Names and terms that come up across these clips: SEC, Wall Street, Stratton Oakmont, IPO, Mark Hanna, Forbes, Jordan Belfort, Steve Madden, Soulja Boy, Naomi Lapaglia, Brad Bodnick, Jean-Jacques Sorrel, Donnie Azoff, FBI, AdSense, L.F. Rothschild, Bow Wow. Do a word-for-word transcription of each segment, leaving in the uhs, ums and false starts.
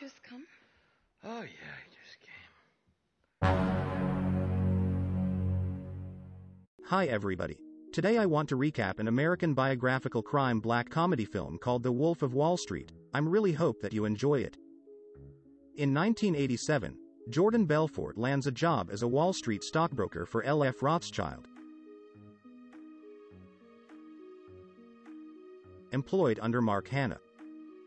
you just come? Oh, yeah, I just came. Hi, everybody. Today I want to recap an American biographical crime black comedy film called The Wolf of Wall Street. I really hope that you enjoy it. In nineteen eighty-seven, Jordan Belfort lands a job as a Wall Street stockbroker for L F Rothschild. Employed under Mark Hanna.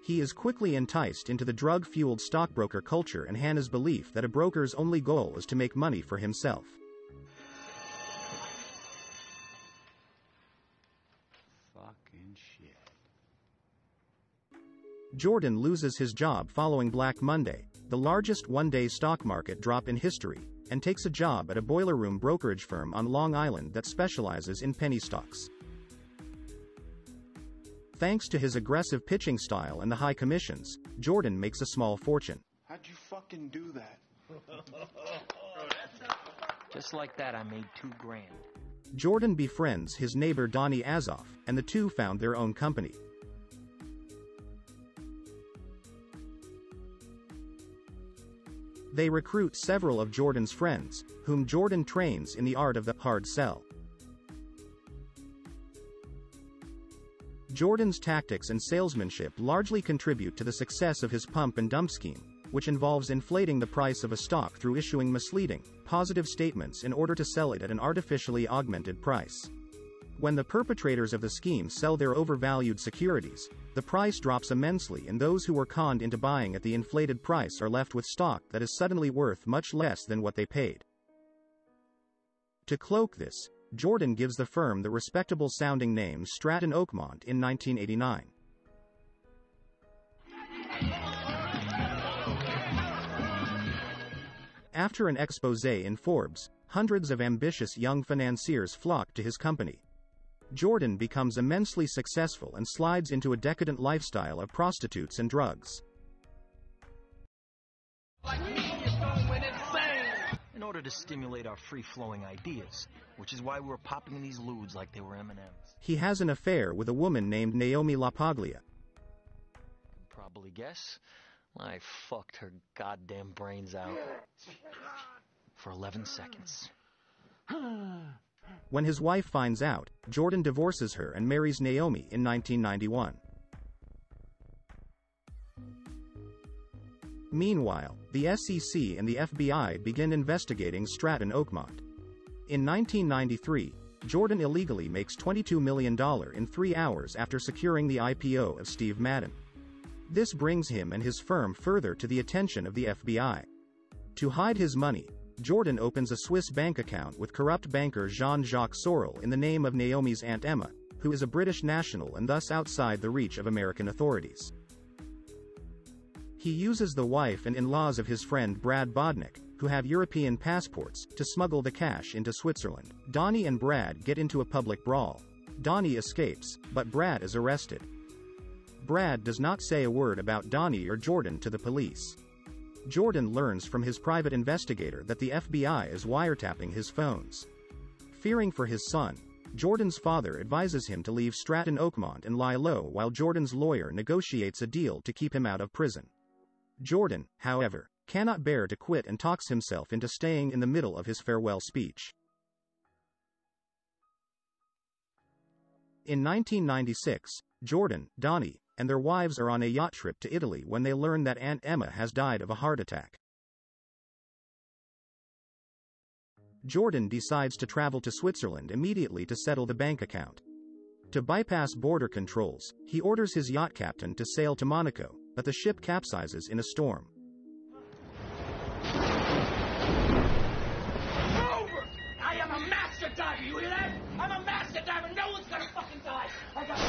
He is quickly enticed into the drug-fueled stockbroker culture and Hanna's belief that a broker's only goal is to make money for himself. Fucking shit. Jordan loses his job following Black Monday, the largest one-day stock market drop in history, and takes a job at a boiler room brokerage firm on Long Island that specializes in penny stocks. Thanks to his aggressive pitching style and the high commissions, Jordan makes a small fortune. How'd you fucking do that? Just like that, I made two grand. Jordan befriends his neighbor Donnie Azoff, and the two found their own company. They recruit several of Jordan's friends, whom Jordan trains in the art of the hard sell. Jordan's tactics and salesmanship largely contribute to the success of his pump and dump scheme, which involves inflating the price of a stock through issuing misleading, positive statements in order to sell it at an artificially augmented price. When the perpetrators of the scheme sell their overvalued securities, the price drops immensely and those who were conned into buying at the inflated price are left with stock that is suddenly worth much less than what they paid. To cloak this, Jordan gives the firm the respectable-sounding name Stratton Oakmont in nineteen eighty-nine. After an exposé in Forbes, hundreds of ambitious young financiers flock to his company. Jordan becomes immensely successful and slides into a decadent lifestyle of prostitutes and drugs. In order to stimulate our free-flowing ideas, which is why we were popping these lewds like they were M and M's. He has an affair with a woman named Naomi Lapaglia. Probably guess, I fucked her goddamn brains out for eleven seconds. When his wife finds out, Jordan divorces her and marries Naomi in nineteen ninety-one. Meanwhile, the S E C and the F B I begin investigating Stratton Oakmont. In nineteen ninety-three, Jordan illegally makes twenty-two million dollars in three hours after securing the I P O of Steve Madden. This brings him and his firm further to the attention of the F B I. To hide his money, Jordan opens a Swiss bank account with corrupt banker Jean-Jacques Sorrel in the name of Naomi's Aunt Emma, who is a British national and thus outside the reach of American authorities. He uses the wife and in-laws of his friend Brad Bodnick, who have European passports, to smuggle the cash into Switzerland. Donnie and Brad get into a public brawl. Donnie escapes, but Brad is arrested. Brad does not say a word about Donnie or Jordan to the police. Jordan learns from his private investigator that the F B I is wiretapping his phones. Fearing for his son, Jordan's father advises him to leave Stratton Oakmont and lie low while Jordan's lawyer negotiates a deal to keep him out of prison. Jordan, however, cannot bear to quit and talks himself into staying in the middle of his farewell speech. In nineteen ninety-six, Jordan, Donnie, and their wives are on a yacht trip to Italy when they learn that Aunt Emma has died of a heart attack. Jordan decides to travel to Switzerland immediately to settle the bank account. To bypass border controls, he orders his yacht captain to sail to Monaco, but the ship capsizes in a storm. Over! I am a master diver, you hear that? I'm a master diver, no one's gonna fucking die! I got...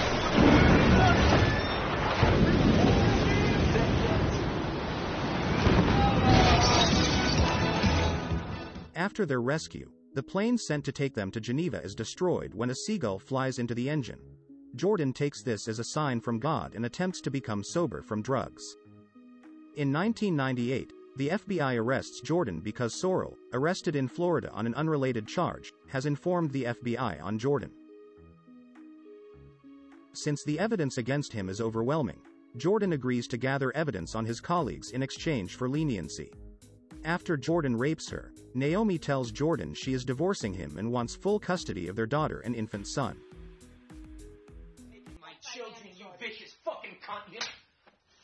After their rescue, the plane sent to take them to Geneva is destroyed when a seagull flies into the engine. Jordan takes this as a sign from God and attempts to become sober from drugs. In nineteen ninety-eight, the F B I arrests Jordan because Sorrel, arrested in Florida on an unrelated charge, has informed the F B I on Jordan. Since the evidence against him is overwhelming, Jordan agrees to gather evidence on his colleagues in exchange for leniency. After Jordan rapes her, Naomi tells Jordan she is divorcing him and wants full custody of their daughter and infant son. My children, you vicious fucking cunt, you.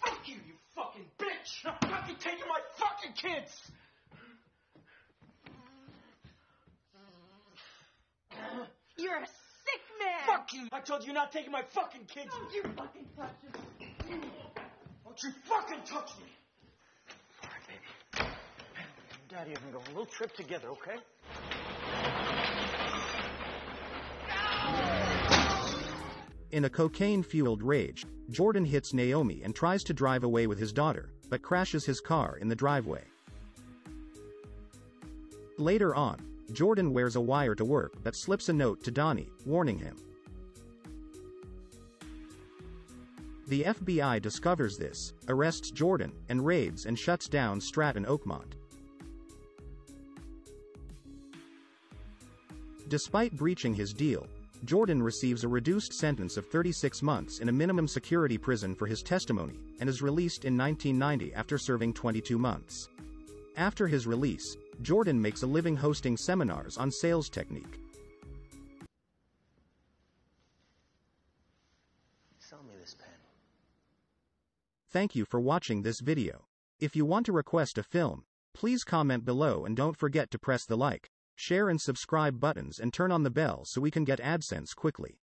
Fuck you, you fucking bitch! I'm fucking taking my fucking kids! You're a sick man! Fuck you! I told you you're not taking my fucking kids! Don't you fucking touch me! Don't you fucking touch me! All right, baby. Daddy and I go on a little trip together, okay? In a cocaine-fueled rage, Jordan hits Naomi and tries to drive away with his daughter, but crashes his car in the driveway. Later on, Jordan wears a wire to work but slips a note to Donnie, warning him. The F B I discovers this, arrests Jordan, and raids and shuts down Stratton Oakmont. Despite breaching his deal, Jordan receives a reduced sentence of thirty-six months in a minimum security prison for his testimony, and is released in nineteen ninety after serving twenty-two months. After his release, Jordan makes a living hosting seminars on sales technique. Sell me this pen. Thank you for watching this video. If you want to request a film, please comment below and don't forget to press the like, share and subscribe buttons and turn on the bell so we can get AdSense quickly.